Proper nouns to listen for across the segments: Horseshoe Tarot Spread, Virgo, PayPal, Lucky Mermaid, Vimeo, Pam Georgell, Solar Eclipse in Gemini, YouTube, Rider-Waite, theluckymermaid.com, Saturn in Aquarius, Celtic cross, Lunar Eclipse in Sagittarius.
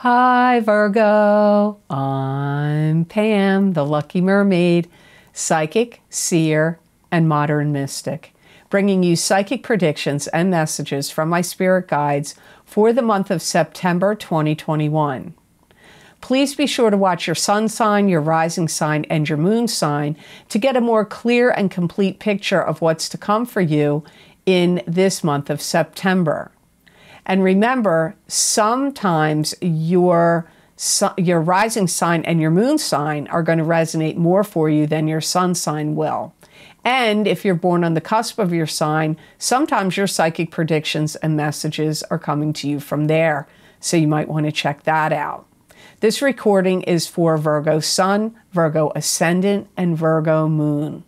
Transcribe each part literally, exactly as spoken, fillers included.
Hi Virgo, I'm Pam, the Lucky Mermaid, psychic, seer, and modern mystic, bringing you psychic predictions and messages from my spirit guides for the month of September twenty twenty-one. Please be sure to watch your sun sign, your rising sign, and your moon sign to get a more clear and complete picture of what's to come for you in this month of September. And remember, sometimes your, your rising sign and your moon sign are going to resonate more for you than your sun sign will. And if you're born on the cusp of your sign, sometimes your psychic predictions and messages are coming to you from there. So you might want to check that out. This recording is for Virgo Sun, Virgo Ascendant, and Virgo Moon.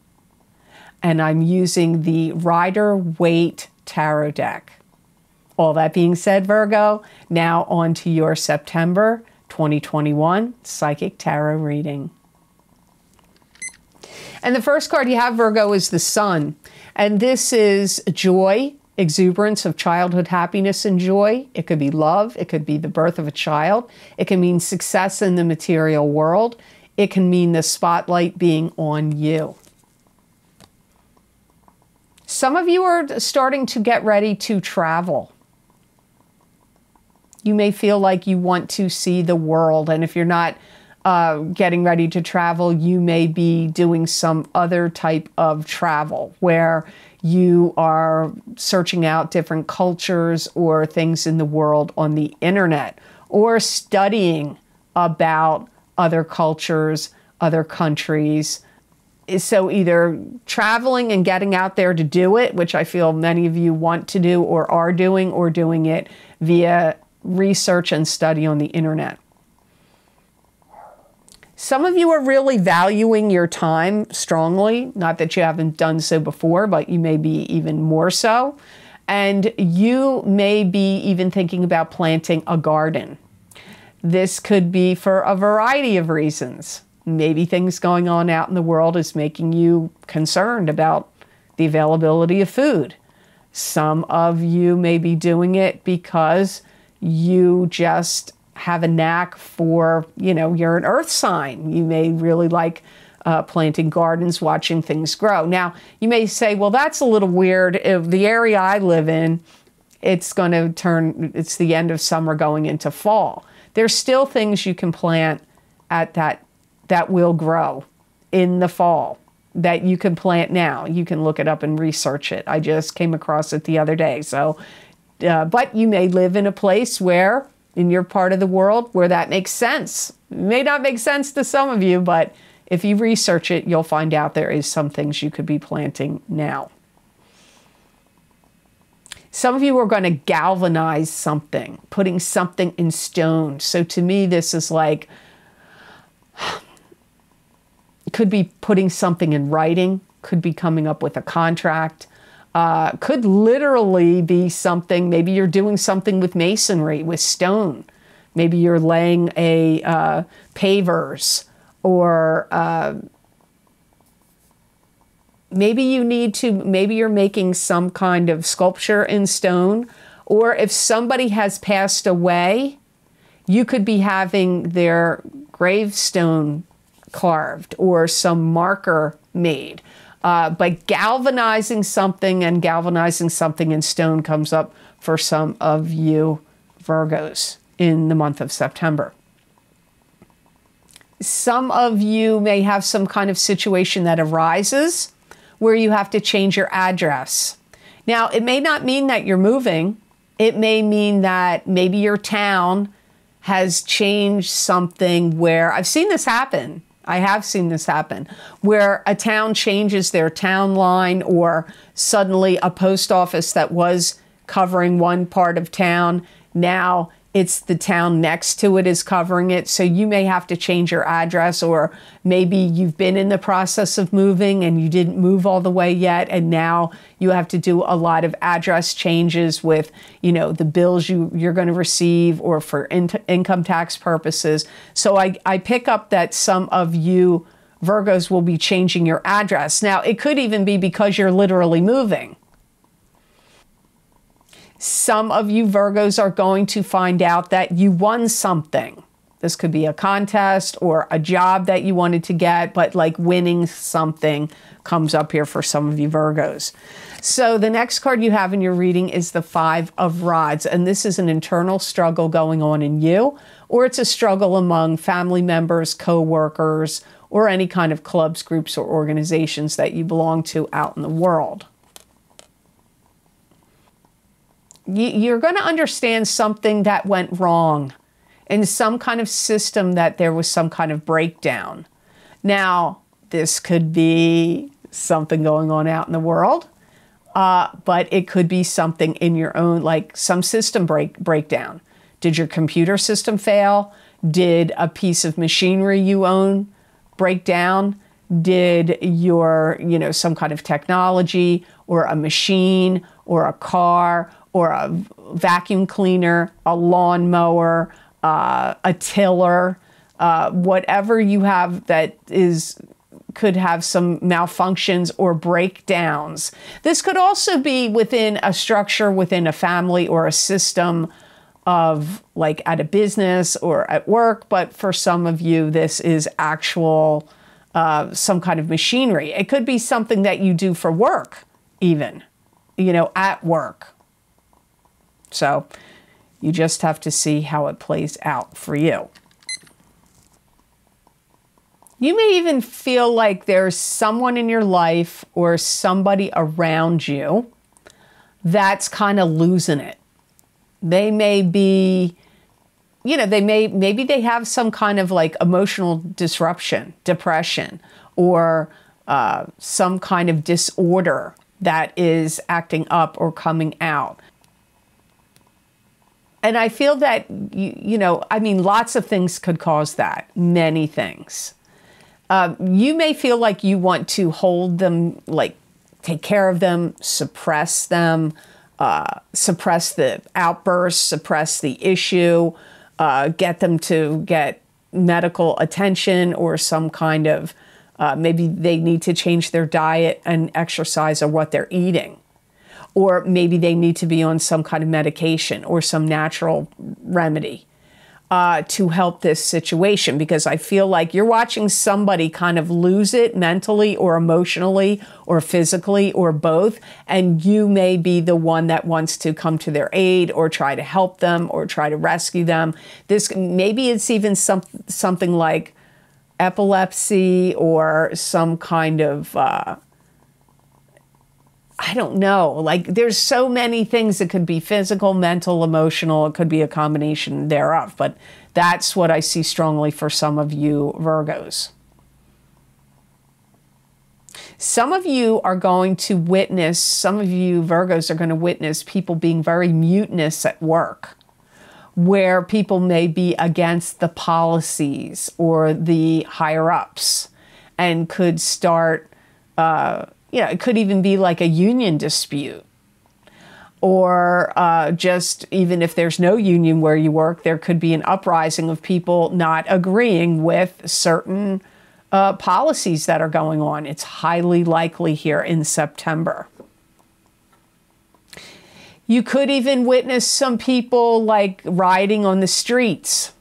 And I'm using the Rider-Waite Tarot deck. All that being said, Virgo, now on to your September twenty twenty-one Psychic Tarot reading. And the first card you have, Virgo, is the Sun. And this is joy, exuberance of childhood happiness and joy. It could be love. It could be the birth of a child. It can mean success in the material world. It can mean the spotlight being on you. Some of you are starting to get ready to travel. You may feel like you want to see the world, and if you're not uh, getting ready to travel, you may be doing some other type of travel where you are searching out different cultures or things in the world on the internet, or studying about other cultures, other countries. So either traveling and getting out there to do it, which I feel many of you want to do or are doing, or doing it via research and study on the internet. Some of you are really valuing your time strongly. Not that you haven't done so before, but you may be even more so. And you may be even thinking about planting a garden. This could be for a variety of reasons. Maybe things going on out in the world is making you concerned about the availability of food. Some of you may be doing it because you just have a knack for, you know, you're an earth sign. You may really like uh, planting gardens, watching things grow. Now, you may say, well, that's a little weird. If the area I live in, it's going to turn, it's the end of summer going into fall. There's still things you can plant at that that will grow in the fall that you can plant now. You can look it up and research it. I just came across it the other day. So, uh, but you may live in a place where, in your part of the world, where that makes sense. It may not make sense to some of you, but if you research it, you'll find out there is some things you could be planting now. Some of you are going to galvanize something, putting something in stone. So to me, this is like, could be putting something in writing, could be coming up with a contract, uh, could literally be something, maybe you're doing something with masonry, with stone. Maybe you're laying a uh, pavers, or uh, maybe you need to, maybe you're making some kind of sculpture in stone, or if somebody has passed away, you could be having their gravestone carved or some marker made. Uh, but galvanizing something and galvanizing something in stone comes up for some of you Virgos in the month of September. Some of you may have some kind of situation that arises where you have to change your address. Now, it may not mean that you're moving. It may mean that maybe your town has changed something where, I've seen this happen, I have seen this happen, where a town changes their town line, or suddenly a post office that was covering one part of town, now it's the town next to it is covering it. So you may have to change your address, or maybe you've been in the process of moving and you didn't move all the way yet, and now you have to do a lot of address changes with, you know, the bills you, you're going to receive, or for in income tax purposes. So I, I pick up that some of you Virgos will be changing your address. Now, it could even be because you're literally moving. Some of you Virgos are going to find out that you won something. This could be a contest or a job that you wanted to get, but like winning something comes up here for some of you Virgos. So the next card you have in your reading is the Five of Rods, and this is an internal struggle going on in you, or it's a struggle among family members, co-workers, or any kind of clubs, groups, or organizations that you belong to out in the world. You're going to understand something that went wrong in some kind of system, that there was some kind of breakdown. Now, this could be something going on out in the world, uh, but it could be something in your own, like some system break, breakdown. Did your computer system fail? Did a piece of machinery you own break down? Did your, you know, some kind of technology or a machine or a car or a vacuum cleaner, a lawnmower, Uh, a tiller, uh, whatever you have that is could have some malfunctions or breakdowns. This could also be within a structure, within a family or a system of, like, at a business or at work. But for some of you, this is actual uh, some kind of machinery. It could be something that you do for work, even, you know, at work. So you just have to see how it plays out for you. You may even feel like there's someone in your life or somebody around you that's kind of losing it. They may be, you know, they may, maybe they have some kind of like emotional disruption, depression, or uh, some kind of disorder that is acting up or coming out. And I feel that, you, you know, I mean, lots of things could cause that, many things. Uh, you may feel like you want to hold them, like take care of them, suppress them, uh, suppress the outburst, suppress the issue, uh, get them to get medical attention or some kind of, uh, maybe they need to change their diet and exercise or what they're eating. Or maybe they need to be on some kind of medication or some natural remedy uh, to help this situation, because I feel like you're watching somebody kind of lose it mentally or emotionally or physically or both, and you may be the one that wants to come to their aid or try to help them or try to rescue them. This, maybe it's even some, something like epilepsy or some kind of uh, I don't know, like there's so many things that could be physical, mental, emotional. It could be a combination thereof, but that's what I see strongly for some of you Virgos. Some of you are going to witness, some of you Virgos are going to witness people being very mutinous at work, where people may be against the policies or the higher ups and could start, uh, you know, it could even be like a union dispute, or uh, just even if there's no union where you work, there could be an uprising of people not agreeing with certain uh, policies that are going on. It's highly likely here in September. You could even witness some people like rioting on the streets.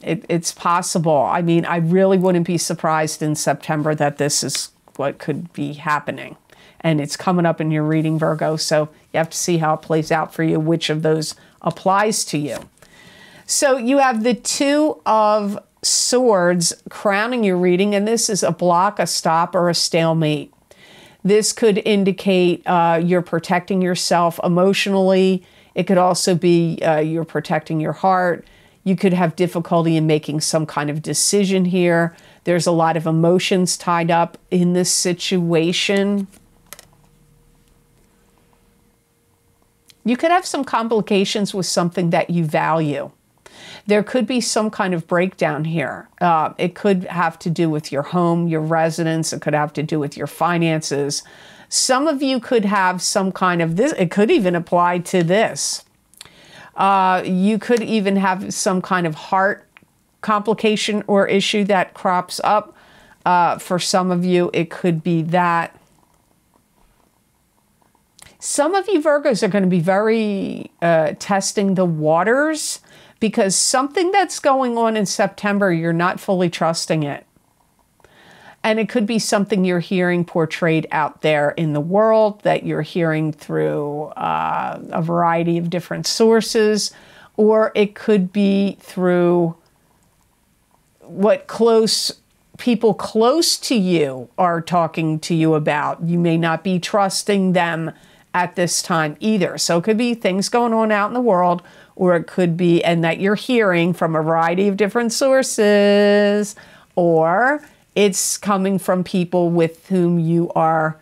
It, it's possible. I mean, I really wouldn't be surprised in September that this is what could be happening, and it's coming up in your reading, Virgo, so you have to see how it plays out for you, which of those applies to you. So you have the Two of Swords crowning your reading, and this is a block, a stop, or a stalemate. This could indicate uh, you're protecting yourself emotionally. It could also be uh, you're protecting your heart. You could have difficulty in making some kind of decision here. There's a lot of emotions tied up in this situation. You could have some complications with something that you value. There could be some kind of breakdown here. Uh, it could have to do with your home, your residence. It could have to do with your finances. Some of you could have some kind of this. It could even apply to this. Uh, you could even have some kind of heart complication or issue that crops up. Uh, for some of you, it could be that. Some of you Virgos are going to be very uh, testing the waters, because something that's going on in September, you're not fully trusting it. And it could be something you're hearing portrayed out there in the world, that you're hearing through uh, a variety of different sources, or it could be through what close people close to you are talking to you about. You may not be trusting them at this time either. So it could be things going on out in the world, or it could be, and that you're hearing from a variety of different sources, or it's coming from people with whom you are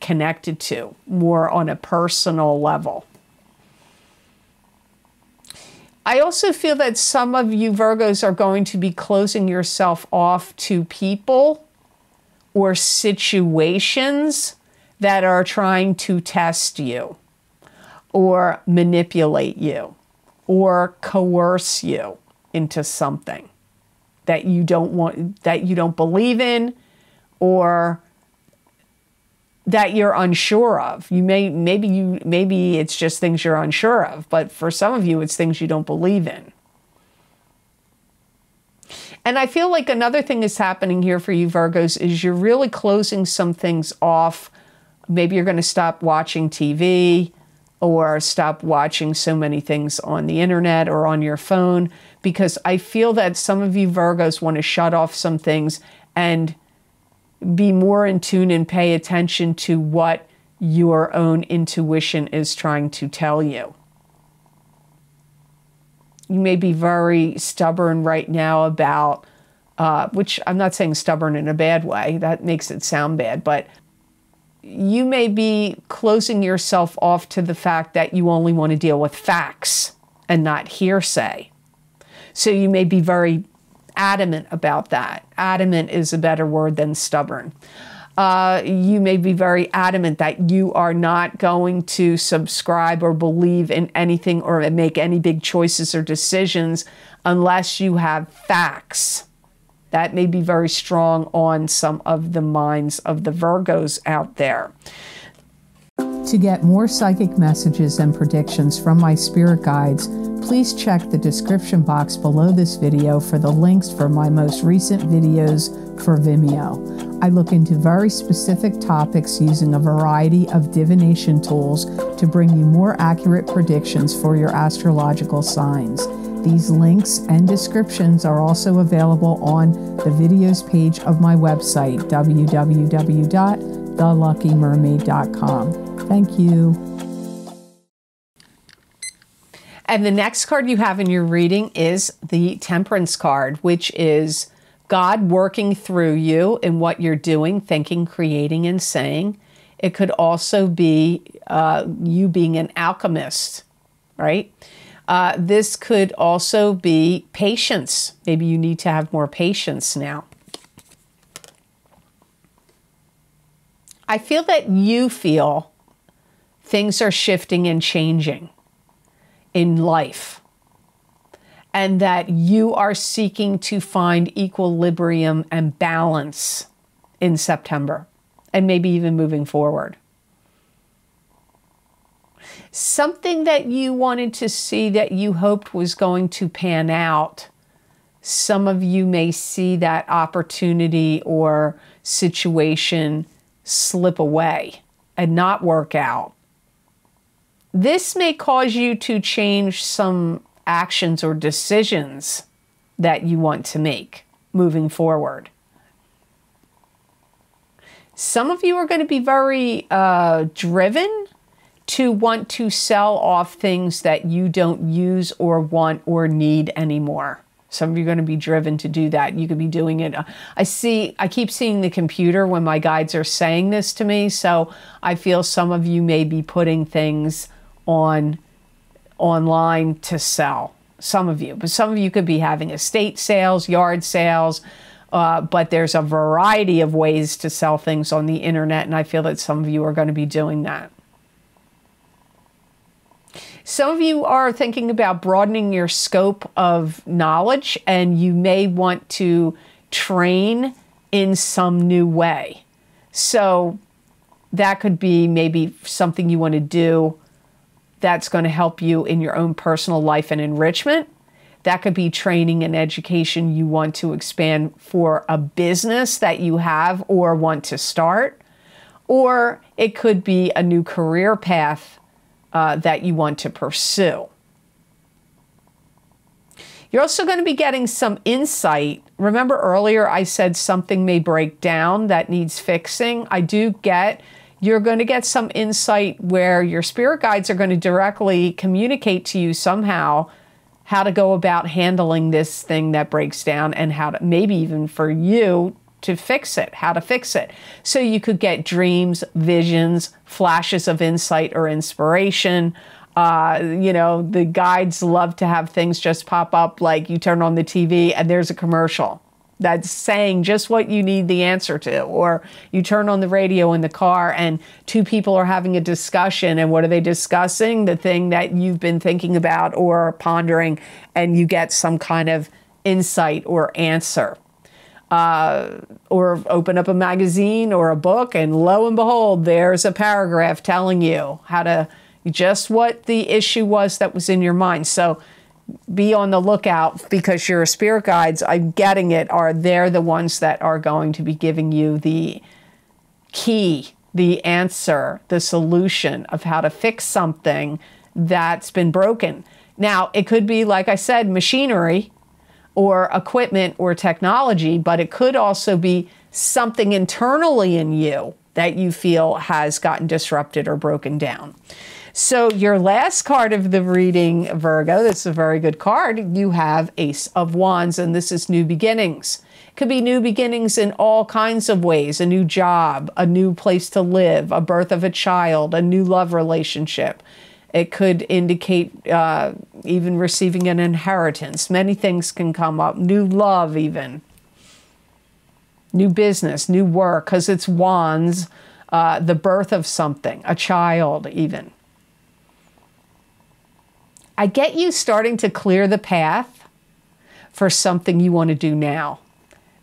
connected to, more on a personal level. I also feel that some of you Virgos are going to be closing yourself off to people or situations that are trying to test you or manipulate you or coerce you into something that you don't want, that you don't believe in, or that you're unsure of. You may, maybe you, maybe it's just things you're unsure of, but for some of you, it's things you don't believe in. And I feel like another thing is happening here for you Virgos is you're really closing some things off. Maybe you're going to stop watching T V, or stop watching so many things on the internet or on your phone, because I feel that some of you Virgos want to shut off some things and be more in tune and pay attention to what your own intuition is trying to tell you. You may be very stubborn right now about, uh, which I'm not saying stubborn in a bad way, that makes it sound bad, but you may be closing yourself off to the fact that you only want to deal with facts and not hearsay. So you may be very adamant about that. Adamant is a better word than stubborn. Uh, you may be very adamant that you are not going to subscribe or believe in anything or make any big choices or decisions unless you have facts. That may be very strong on some of the minds of the Virgos out there. To get more psychic messages and predictions from my spirit guides, please check the description box below this video for the links for my most recent videos for Vimeo. I look into very specific topics using a variety of divination tools to bring you more accurate predictions for your astrological signs. These links and descriptions are also available on the videos page of my website, w w w dot the lucky mermaid dot com. Thank you. And the next card you have in your reading is the Temperance card, which is God working through you in what you're doing, thinking, creating, and saying. It could also be uh, you being an alchemist, right? Uh, this could also be patience. Maybe you need to have more patience now. I feel that you feel things are shifting and changing in life, and that you are seeking to find equilibrium and balance in September, and maybe even moving forward. Something that you wanted to see that you hoped was going to pan out, some of you may see that opportunity or situation slip away and not work out. This may cause you to change some actions or decisions that you want to make moving forward. Some of you are going to be very uh, driven to want to sell off things that you don't use or want or need anymore. Some of you are going to be driven to do that. You could be doing it. I see, I keep seeing the computer when my guides are saying this to me. So I feel some of you may be putting things on online to sell. Some of you, but some of you could be having estate sales, yard sales, Uh, but there's a variety of ways to sell things on the internet. And I feel that some of you are going to be doing that. Some of you are thinking about broadening your scope of knowledge, and you may want to train in some new way. So that could be maybe something you want to do that's going to help you in your own personal life and enrichment. That could be training and education you want to expand for a business that you have or want to start. Or it could be a new career path uh, that you want to pursue. You're also going to be getting some insight. Remember earlier I said something may break down that needs fixing. I do get, you're going to get some insight where your spirit guides are going to directly communicate to you somehow how to go about handling this thing that breaks down and how to, maybe even for you, to fix it, how to fix it. So you could get dreams, visions, flashes of insight or inspiration. Uh, you know, the guides love to have things just pop up, like you turn on the T V and there's a commercial that's saying just what you need the answer to. Or you turn on the radio in the car and two people are having a discussion, and what are they discussing? The thing that you've been thinking about or pondering, and you get some kind of insight or answer. Uh, or open up a magazine or a book, and lo and behold, there's a paragraph telling you how to, just what the issue was that was in your mind. So be on the lookout, because your spirit guides, I'm getting it, are they're the ones that are going to be giving you the key, the answer, the solution of how to fix something that's been broken. Now, it could be, like I said, machinery or equipment or technology, but it could also be something internally in you that you feel has gotten disrupted or broken down. So your last card of the reading, Virgo, this is a very good card. You have Ace of Wands, and this is new beginnings. It could be new beginnings in all kinds of ways: a new job, a new place to live, a birth of a child, a new love relationship. It could indicate uh, even receiving an inheritance. Many things can come up. New love even. New business, new work, because it's wands, uh, the birth of something, a child even. I get you starting to clear the path for something you want to do now.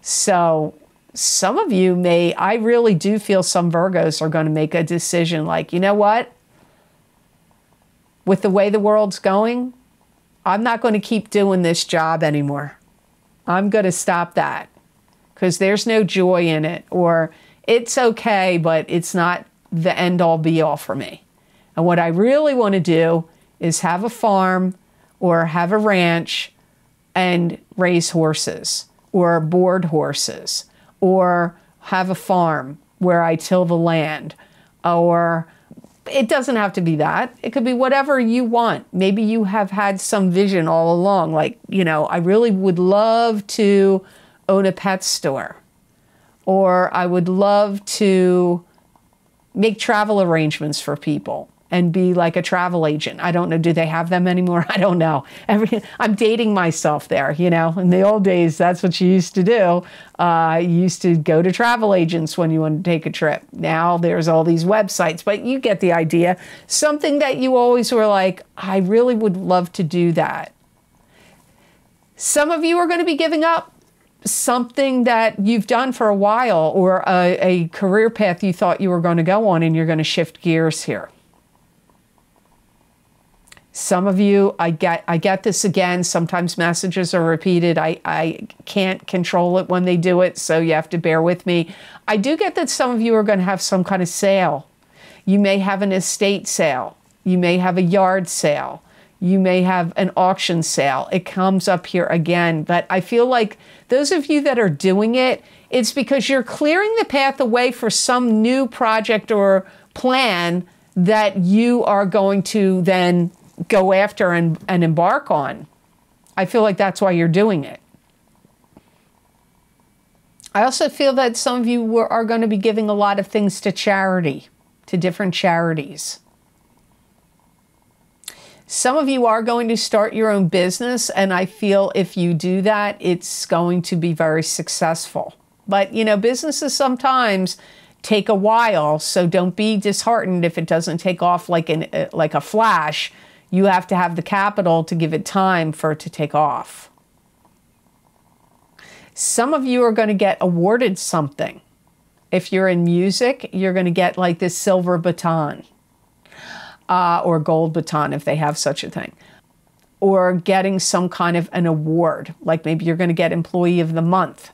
So some of you may, I really do feel some Virgos are going to make a decision like, you know what? With the way the world's going, I'm not going to keep doing this job anymore. I'm going to stop that because there's no joy in it, or it's okay, but it's not the end all be all for me. And what I really want to do is have a farm or have a ranch and raise horses or board horses, or have a farm where I till the land. Or it doesn't have to be that. It could be whatever you want. Maybe you have had some vision all along, like, you know, I really would love to own a pet store, or I would love to make travel arrangements for people and be like a travel agent. I don't know. Do they have them anymore? I don't know. Every, I'm dating myself there, you know. In the old days, that's what you used to do. Uh, you used to go to travel agents when you wanted to take a trip. Now there's all these websites, but you get the idea. Something that you always were like, I really would love to do that. Some of you are going to be giving up something that you've done for a while, or a, a career path you thought you were going to go on, and you're going to shift gears here. Some of you, I get, I get this again. Sometimes messages are repeated. I, I can't control it when they do it, so you have to bear with me. I do get that some of you are going to have some kind of sale. You may have an estate sale. You may have a yard sale. You may have an auction sale. It comes up here again. But I feel like those of you that are doing it, it's because you're clearing the path away for some new project or plan that you are going to then go after and, and embark on. I feel like that's why you're doing it. I also feel that some of you were, are going to be giving a lot of things to charity, to different charities. Some of you are going to start your own business, and I feel if you do that, it's going to be very successful. But, you know, businesses sometimes take a while, so don't be disheartened if it doesn't take off like, an, like a flash. You have to have the capital to give it time for it to take off. Some of you are going to get awarded something. If you're in music, you're going to get like this silver baton uh, or gold baton, if they have such a thing. Or getting some kind of an award, like maybe you're going to get Employee of the Month.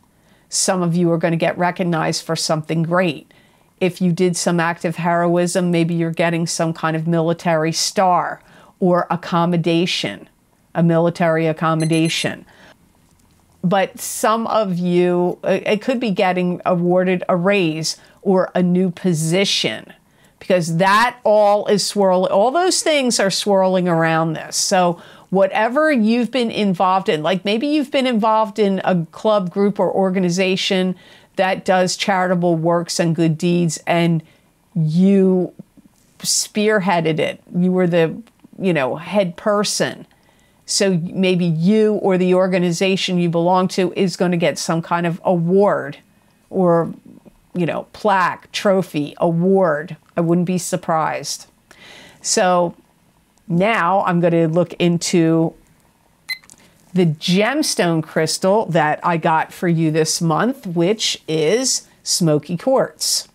Some of you are going to get recognized for something great. If you did some act of heroism, maybe you're getting some kind of military star or accommodation, a military accommodation. But some of you, it could be getting awarded a raise or a new position, because that all is swirling. All those things are swirling around this. So whatever you've been involved in, like maybe you've been involved in a club, group, or organization that does charitable works and good deeds, and you spearheaded it. You were the, you know, head person. So maybe you or the organization you belong to is going to get some kind of award or, you know, plaque, trophy, award. I wouldn't be surprised. So now I'm going to look into the gemstone crystal that I got for you this month, which is smoky quartz.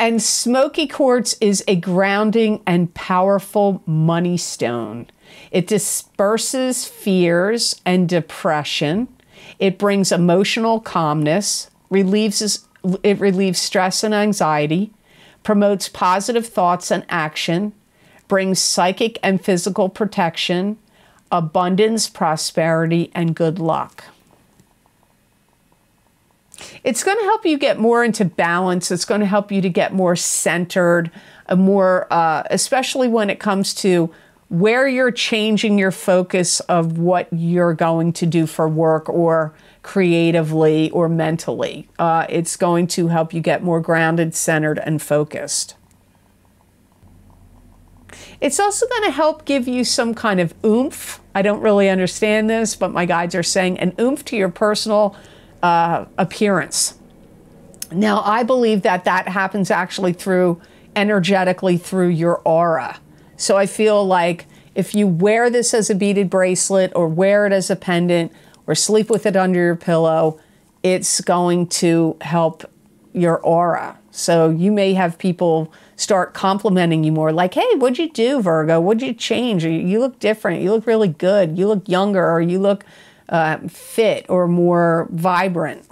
And smoky quartz is a grounding and powerful money stone. It disperses fears and depression. It brings emotional calmness, relieves, it relieves stress and anxiety, promotes positive thoughts and action, brings psychic and physical protection, abundance, prosperity, and good luck. It's going to help you get more into balance. It's going to help you to get more centered, a more, uh, especially when it comes to where you're changing your focus of what you're going to do for work or creatively or mentally. Uh, it's going to help you get more grounded, centered, and focused. It's also going to help give you some kind of oomph. I don't really understand this, but my guides are saying an oomph to your personal uh, appearance. Now, I believe that that happens actually through energetically through your aura. So I feel like if you wear this as a beaded bracelet or wear it as a pendant or sleep with it under your pillow, it's going to help your aura. So you may have people start complimenting you more, like, hey, what'd you do, Virgo? What'd you change? You look different. You look really good. You look younger, or you look uh, fit or more vibrant.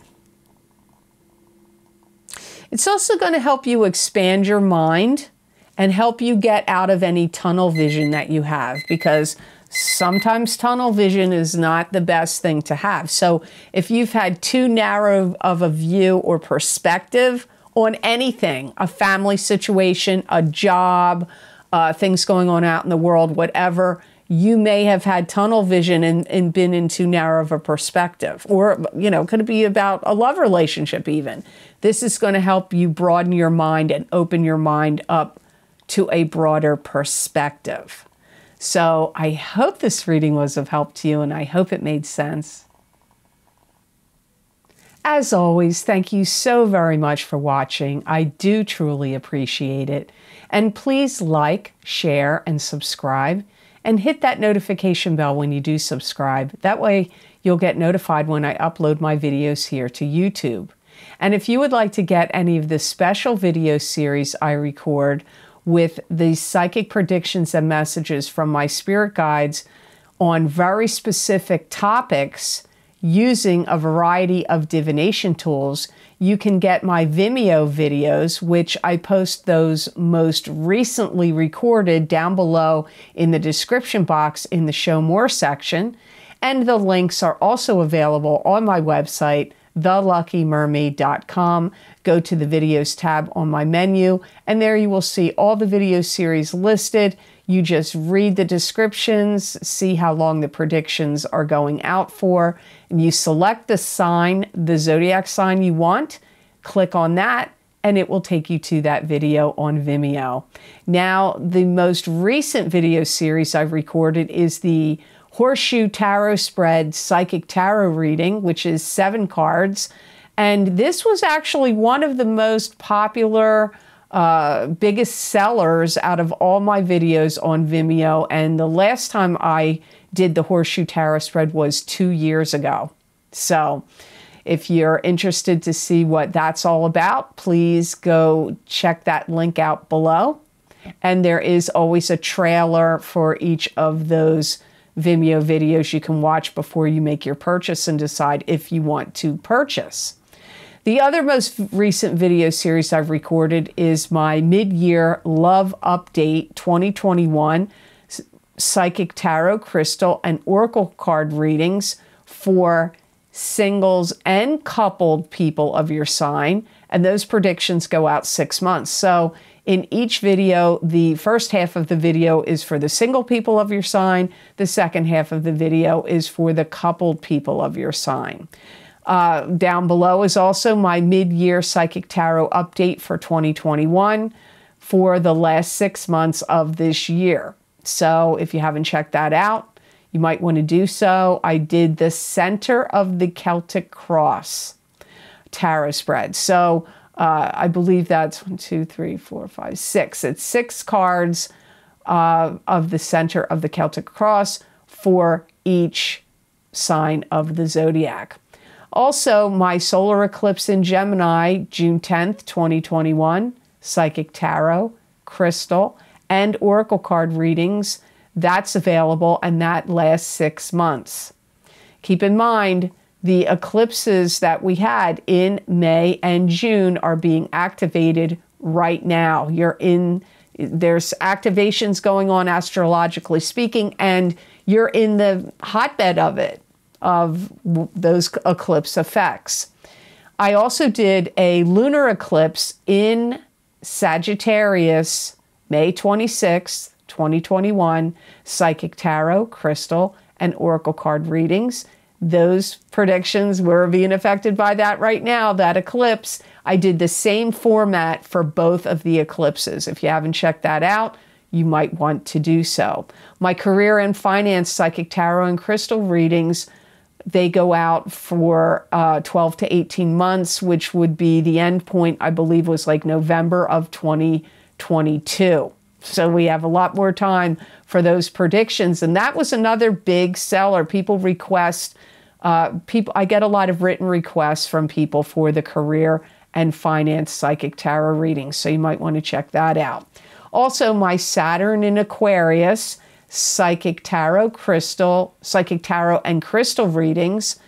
It's also going to help you expand your mind and help you get out of any tunnel vision that you have, because sometimes tunnel vision is not the best thing to have. So if you've had too narrow of a view or perspective on anything, a family situation, a job, uh, things going on out in the world, whatever, you may have had tunnel vision and, and been in too narrow of a perspective. Or, you know, could it be about a love relationship even? This is going to help you broaden your mind and open your mind up to a broader perspective. So I hope this reading was of help to you, and I hope it made sense. As always, thank you so very much for watching. I do truly appreciate it. And please like, share, and subscribe, and hit that notification bell when you do subscribe. That way you'll get notified when I upload my videos here to YouTube. And if you would like to get any of the special video series I record with the psychic predictions and messages from my spirit guides on very specific topics using a variety of divination tools, you can get my Vimeo videos, which I post those most recently recorded down below in the description box in the Show More section. And the links are also available on my website, the lucky mermaid dot com. Go to the videos tab on my menu, and there you will see all the video series listed. You just read the descriptions, see how long the predictions are going out for, and you select the sign, the zodiac sign you want, click on that, and it will take you to that video on Vimeo. Now, the most recent video series I've recorded is the Horseshoe Tarot Spread Psychic Tarot Reading, which is seven cards. And this was actually one of the most popular, uh, biggest sellers out of all my videos on Vimeo. And the last time I did the Horseshoe Tarot Spread was two years ago. So If you're interested to see what that's all about, please go check that link out below. And there is always a trailer for each of those Vimeo videos you can watch before you make your purchase and decide if you want to purchase. The other most recent video series I've recorded is my mid-year Love Update twenty twenty-one Psychic Tarot Crystal and Oracle Card Readings for singles and coupled people of your sign, and those predictions go out six months. So in each video, the first half of the video is for the single people of your sign. The second half of the video is for the coupled people of your sign. Uh, down below is also my mid-year Psychic Tarot update for twenty twenty-one for the last six months of this year. So if you haven't checked that out, you might want to do so. I did the center of the Celtic cross tarot spread. So Uh, I believe that's one, two, three, four, five, six. It's six cards uh, of the center of the Celtic cross for each sign of the zodiac. Also, my Solar Eclipse in Gemini, June tenth, twenty twenty-one, Psychic Tarot, Crystal, and Oracle Card Readings, that's available, and that lasts six months. Keep in mind, the eclipses that we had in May and June are being activated right now. You're in, there's activations going on astrologically speaking, and you're in the hotbed of it, of those eclipse effects. I also did a lunar eclipse in Sagittarius, May twenty-sixth, twenty twenty-one, Psychic Tarot, Crystal, and Oracle Card Readings. Those predictions were being affected by that right now, that eclipse. I did the same format for both of the eclipses. If you haven't checked that out, you might want to do so. My career and finance Psychic Tarot and Crystal readings, they go out for uh, twelve to eighteen months, which would be the end point, I believe, was like November of twenty twenty-two. So we have a lot more time for those predictions. And that was another big seller. People request, uh, people, I get a lot of written requests from people for the career and finance psychic tarot readings. So you might want to check that out. Also, my Saturn in Aquarius, psychic tarot, crystal, psychic tarot and crystal readings.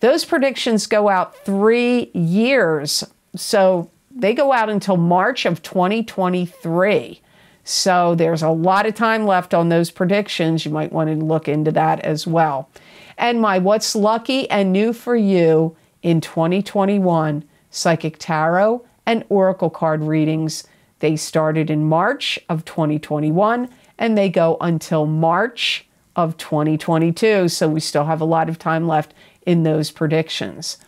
Those predictions go out three years. So they go out until March of twenty twenty-three. So there's a lot of time left on those predictions. You might want to look into that as well. And my What's Lucky and New for You in twenty twenty-one, Psychic Tarot and Oracle Card Readings. They started in March of twenty twenty-one, and they go until March of twenty twenty-two. So we still have a lot of time left in those predictions.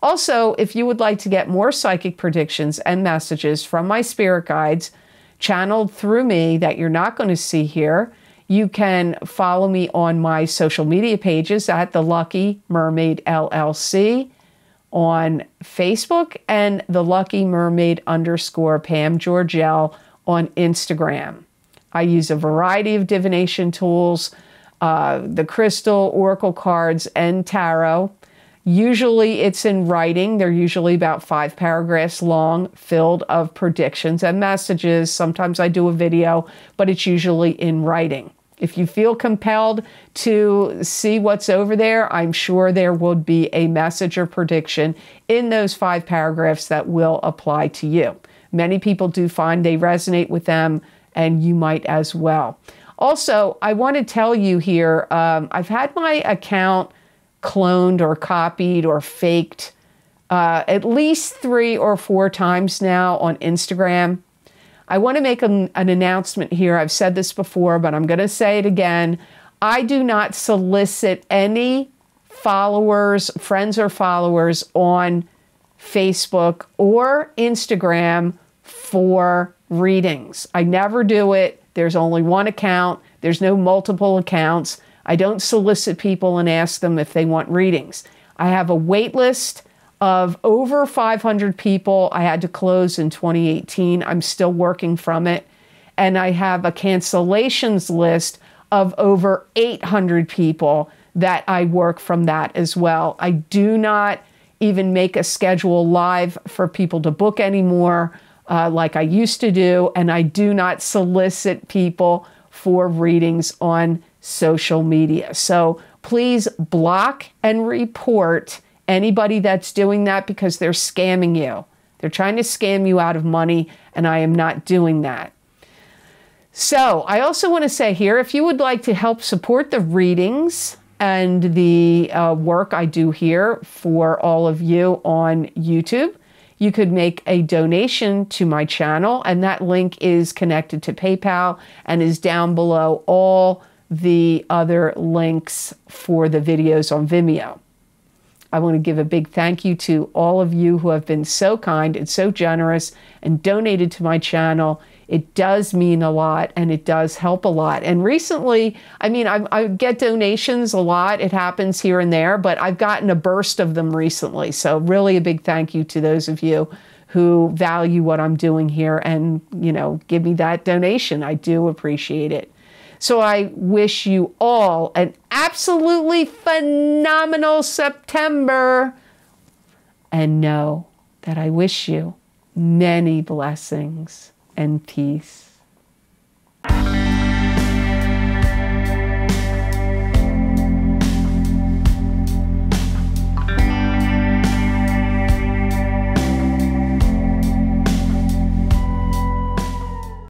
Also, if you would like to get more psychic predictions and messages from my spirit guides, channeled through me that you're not going to see here, you can follow me on my social media pages at The Lucky Mermaid L L C on Facebook and The Lucky Mermaid underscore Pam Georgell on Instagram. I use a variety of divination tools, uh, the crystal, oracle cards, and tarot. Usually it's in writing. They're usually about five paragraphs long, filled of predictions and messages. Sometimes I do a video, but it's usually in writing. If you feel compelled to see what's over there, I'm sure there will be a message or prediction in those five paragraphs that will apply to you. Many people do find they resonate with them, and you might as well. Also, I want to tell you here, um, I've had my account cloned or copied or faked uh, at least three or four times now on Instagram. I want to make an, an announcement here. I've said this before, but I'm going to say it again. I do not solicit any followers, friends or followers on Facebook or Instagram for readings. I never do it. There's only one account. There's no multiple accounts. I don't solicit people and ask them if they want readings. I have a wait list of over five hundred people. I had to close in twenty eighteen. I'm still working from it. And I have a cancellations list of over eight hundred people that I work from that as well. I do not even make a schedule live for people to book anymore, uh, like I used to do. And I do not solicit people for readings on social media. So please block and report anybody that's doing that, because they're scamming you. They're trying to scam you out of money, and I am not doing that. So I also want to say here, if you would like to help support the readings and the uh, work I do here for all of you on YouTube, you could make a donation to my channel, and that link is connected to PayPal and is down below all the other links for the videos on Vimeo. I want to give a big thank you to all of you who have been so kind and so generous and donated to my channel. It does mean a lot, and it does help a lot. And recently, I mean, I, I get donations a lot. It happens here and there, but I've gotten a burst of them recently. So really a big thank you to those of you who value what I'm doing here and, you know, give me that donation. I do appreciate it. So I wish you all an absolutely phenomenal September. And know that I wish you many blessings and peace.